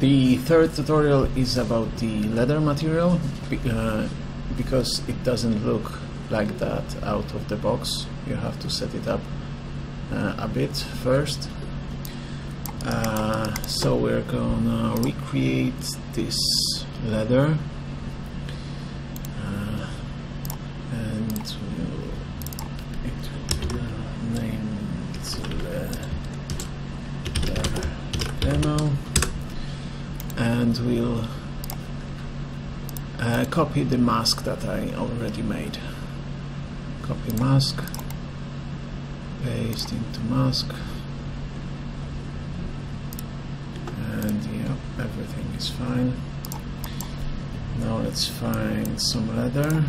The third tutorial is about the leather material because it doesn't look like that out of the box. You have to set it up a bit first. So we're gonna recreate this leather, and it will name it demo, and we'll copy the mask that I already made. Copy mask, paste into mask. Everything is fine. Now let's find some leather.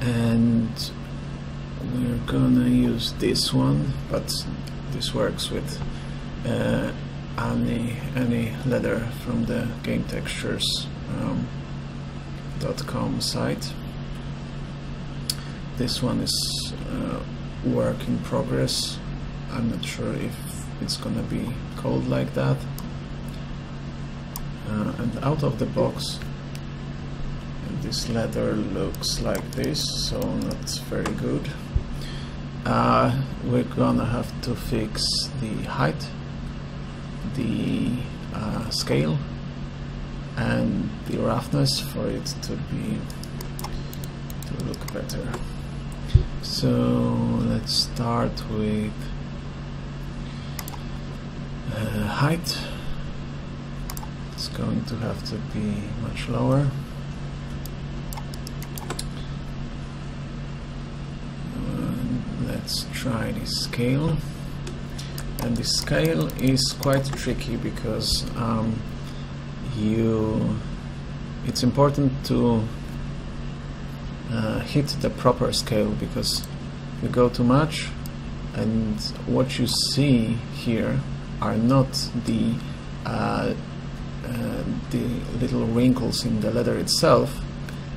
And we're gonna use this one, but this works with any leather from the GameTextures.com site. This one is work in progress. I'm not sure if it's gonna be called like that. And out of the box, this leather looks like this, so that's very good. We're gonna have to fix the height, the scale, and the roughness for it to look better. So let's start with height. It's going to have to be much lower. Let's try the scale. And the scale is quite tricky because it's important to hit the proper scale, because you go too much and what you see here are not the the little wrinkles in the leather itself.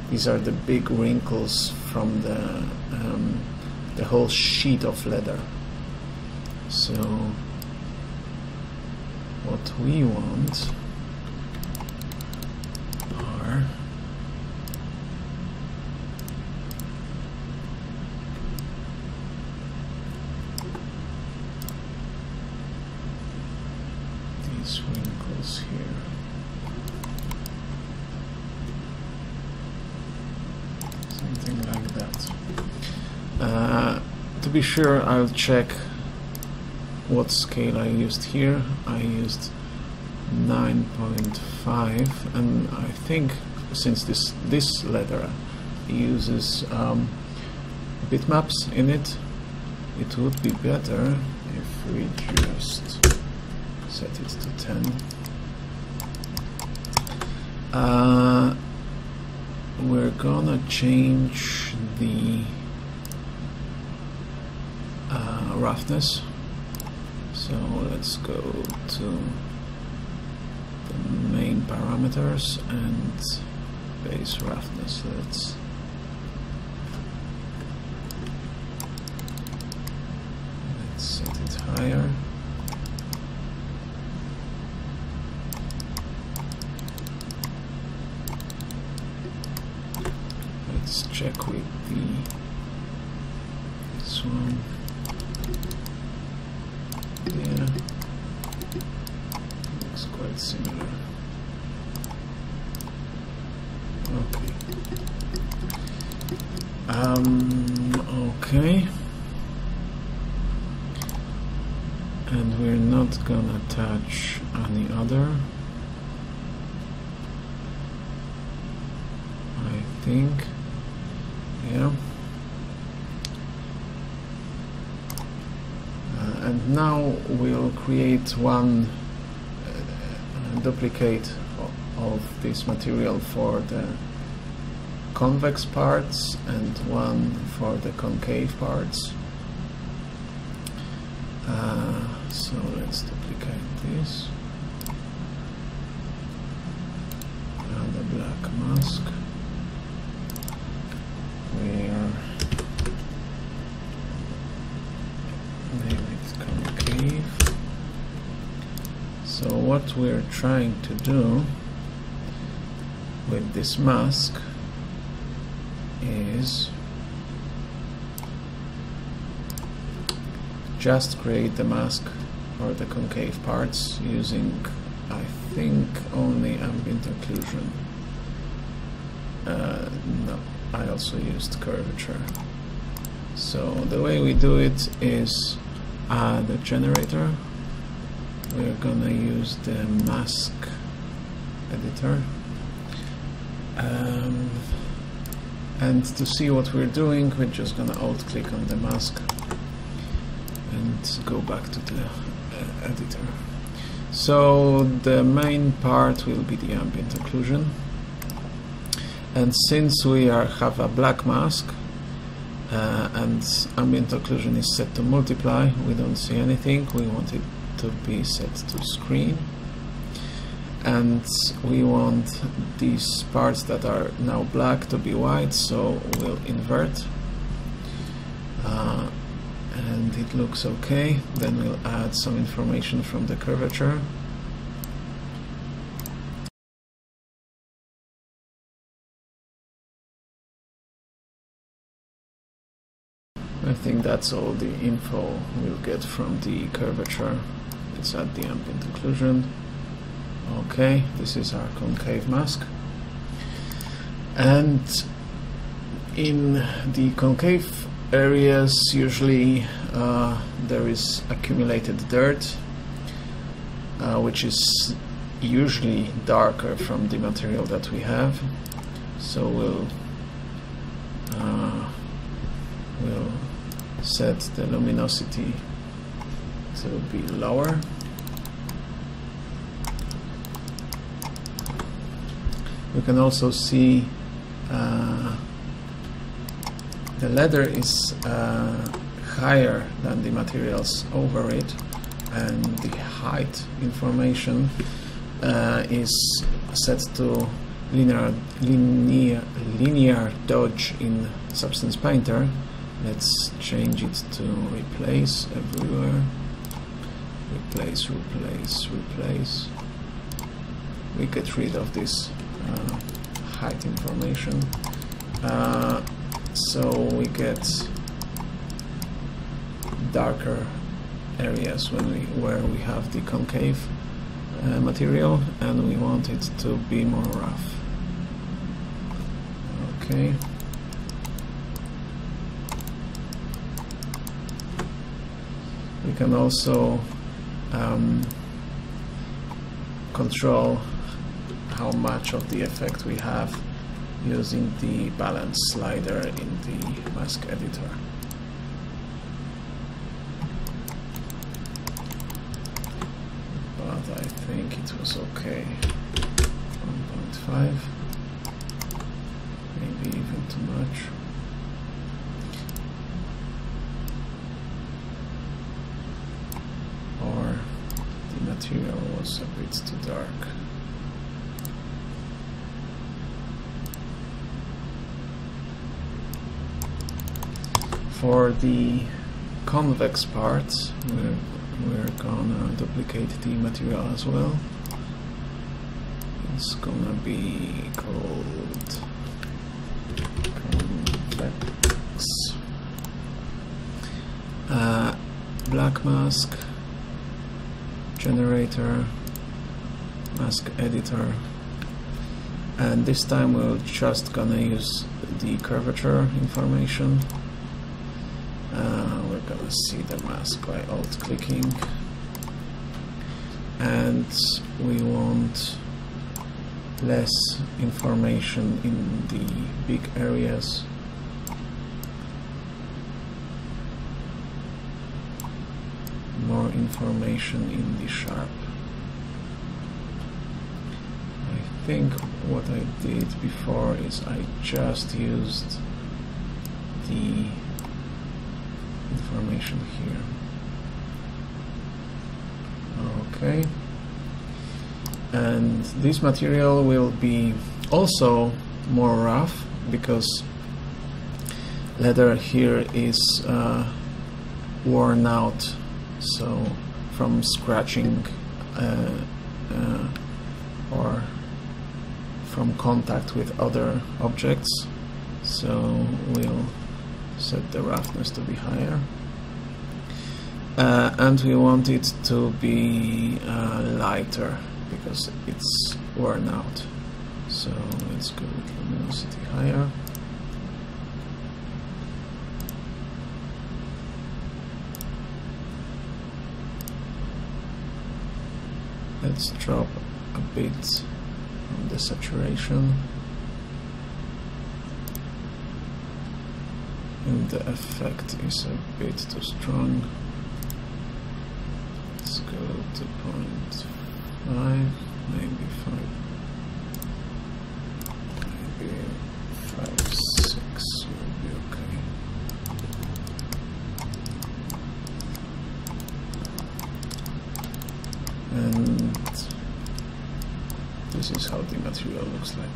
These are the big wrinkles from the whole sheet of leather. So what we want are wrinkles here. Something like that. To be sure, I'll check what scale I used here. I used 9.5, and I think since this letter uses bitmaps in it, it would be better if we just set it to 10. We're gonna change the roughness. So let's go to the main parameters and base roughness. Let's set it higher. Let's check with this one. Yeah, looks quite similar. Okay. Okay. And we're not gonna touch any other. I think. Yeah. And now we'll create one duplicate of this material for the convex parts and one for the concave parts. So let's duplicate this and the black mask. what we're trying to do with this mask is just create the mask or the concave parts using, I think, only ambient occlusion. No, I also used curvature. So the way we do it is add a generator. We're gonna use the mask editor, and to see what we're doing, we're just gonna alt click on the mask and go back to the editor. So the main part will be the ambient occlusion, and since we have a black mask and ambient occlusion is set to multiply, we don't see anything. We want it to be set to screen, and we want these parts that are now black to be white, so we'll invert, and it looks okay. Then we'll add some information from the curvature. I think that's all the info we'll get from the curvature. Let's add the ambient occlusion. Okay, this is our concave mask, and in the concave areas usually there is accumulated dirt, which is usually darker from the material that we have, so we'll set the luminosity to be lower. We can also see the leather is higher than the materials over it, and the height information is set to linear dodge in Substance Painter. Let's change it to replace everywhere. Replace, replace, replace. We get rid of this height information, so we get darker areas where we have the concave material, and we want it to be more rough. Okay. We can also control how much of the effect we have using the balance slider in the mask editor. But I think it was okay. 1.5, maybe even too much. Or the material was a bit too dark. For the convex parts, we're gonna duplicate the material as well. It's gonna be called convex. Black mask, generator, mask editor, and this time we're just gonna use the curvature information. We're gonna see the mask by alt clicking, and we want less information in the big areas. More information in the sharp. I think what I did before is I just used the information here. Okay, and this material will be also more rough because leather here is worn out, so from scratching or from contact with other objects. So we'll set the roughness to be higher. And we want it to be lighter because it's worn out. So let's go with luminosity higher. Let's drop a bit on the saturation. And the effect is a bit too strong. Let's go to 0.5, maybe 5, maybe 5, 6 will be okay. And this is how the material looks like.